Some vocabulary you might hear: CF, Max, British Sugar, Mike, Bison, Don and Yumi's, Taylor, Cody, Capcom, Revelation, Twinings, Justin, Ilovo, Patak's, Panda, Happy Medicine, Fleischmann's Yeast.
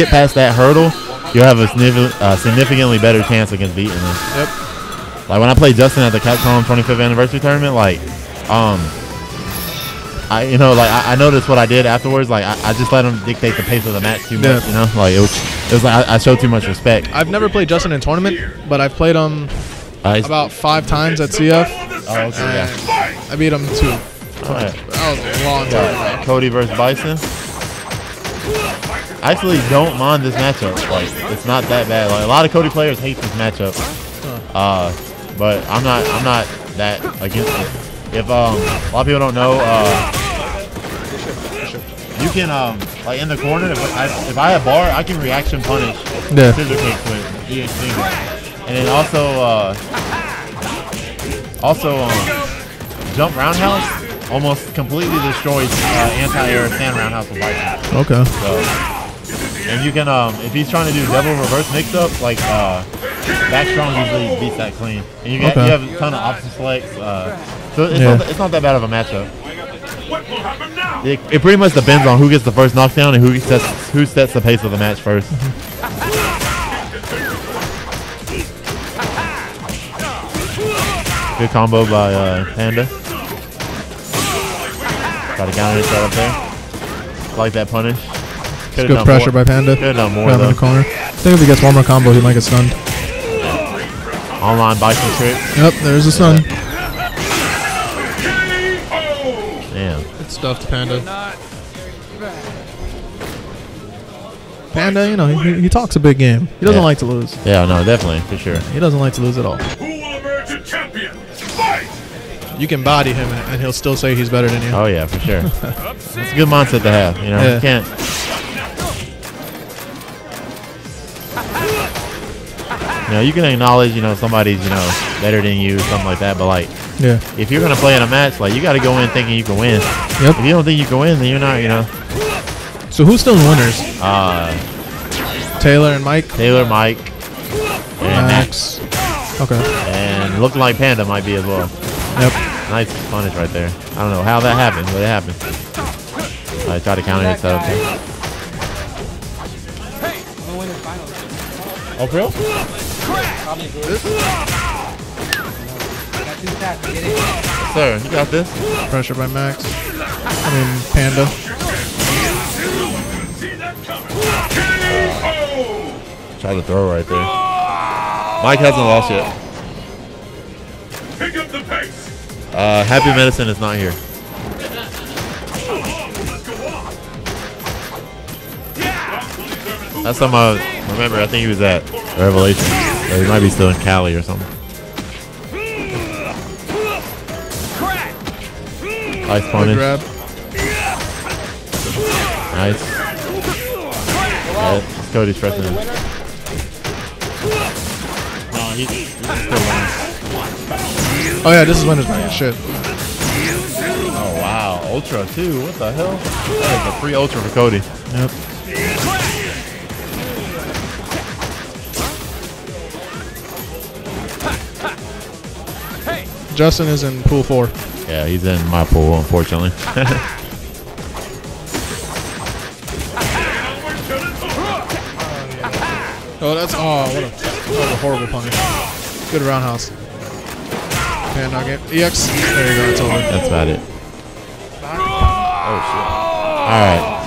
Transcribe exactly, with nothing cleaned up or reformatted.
get past that hurdle, you'll have a uh, significantly better chance against beating him. Yep. Like when I played Justin at the Capcom twenty-fifth anniversary tournament, like, um, I you know like I, I noticed what I did afterwards. Like I, I just let him dictate the pace of the match too much. Yeah. You know, like it was it was like I, I showed too much respect. I've never played Justin in tournament, but I've played him uh, about five times at C F. Oh, okay, yeah. I beat him too. All right. That was a long time ago. Cody versus Bison. I actually don't mind this matchup. Like, it's not that bad. Like, a lot of Cody players hate this matchup. Uh, but I'm not. I'm not that against it. If um, a lot of people don't know, uh, you can um, like in the corner. If I if I have bar, I can reaction punish yeah. scissor kicks with E X C. And then also uh, also um, jump roundhouse. Almost completely destroys uh, anti-air stand roundhouse with Bison. Okay. So, and you can, um, if he's trying to do double reverse mix-up, like uh, back strong usually beats that clean. And you, okay. ha you have a ton of option selects, uh, so it's, yeah. not it's not that bad of a matchup. It, it pretty much depends on who gets the first knockdown and who sets who sets the pace of the match first. Good combo by uh, Panda. Got to counter that up there. Like that punish. Could've good pressure more. by Panda. Could have done more though. In the corner. I think if he gets one more combo, he might get stunned. Online Bison trick. Yep, there's a stun. Damn. Good stuff to Panda. Panda, you know, he, he talks a big game. He doesn't yeah. like to lose. Yeah, no, definitely, for sure. He doesn't like to lose at all. Who will emerge a champion? Fight! You can body him, and he'll still say he's better than you. Oh, yeah, for sure. It's a good mindset to have. You know, yeah. you can't. You know, you can acknowledge, you know, somebody's, you know, better than you, something like that. But, like, yeah. if you're going to play in a match, like, you got to go in thinking you can win. Yep. If you don't think you can win, then you're not, you know. So, who's still winners? Uh, Taylor and Mike. Taylor, Mike. And Max. Max. Okay. And looking like Panda might be as well. Yep. Nice punish right there. I don't know how that happened, but it happened. I tried to counter it, so okay. Oh, for real? Yes, sir, you got this. Pressure by Max. I mean, Panda. Uh, tried to throw right there. Mike hasn't lost yet. Pick up the pace. Uh, Happy Medicine is not here. That's something I remember. I think he was at Revelation. Or he might be still in Cali or something. Nice punish. Grab. Nice. Yeah, Cody's pressing him. No, he's, he's still winning. Oh yeah, this is when it's like shit. Oh wow, Ultra too, what the hell? That is a free Ultra for Cody. Yep. Justin is in pool four. Yeah, he's in my pool, unfortunately. Oh, that's, oh, what a, what a horrible punish. Good roundhouse. E X. There you go. That's over. That's about it. Oh shit. All right.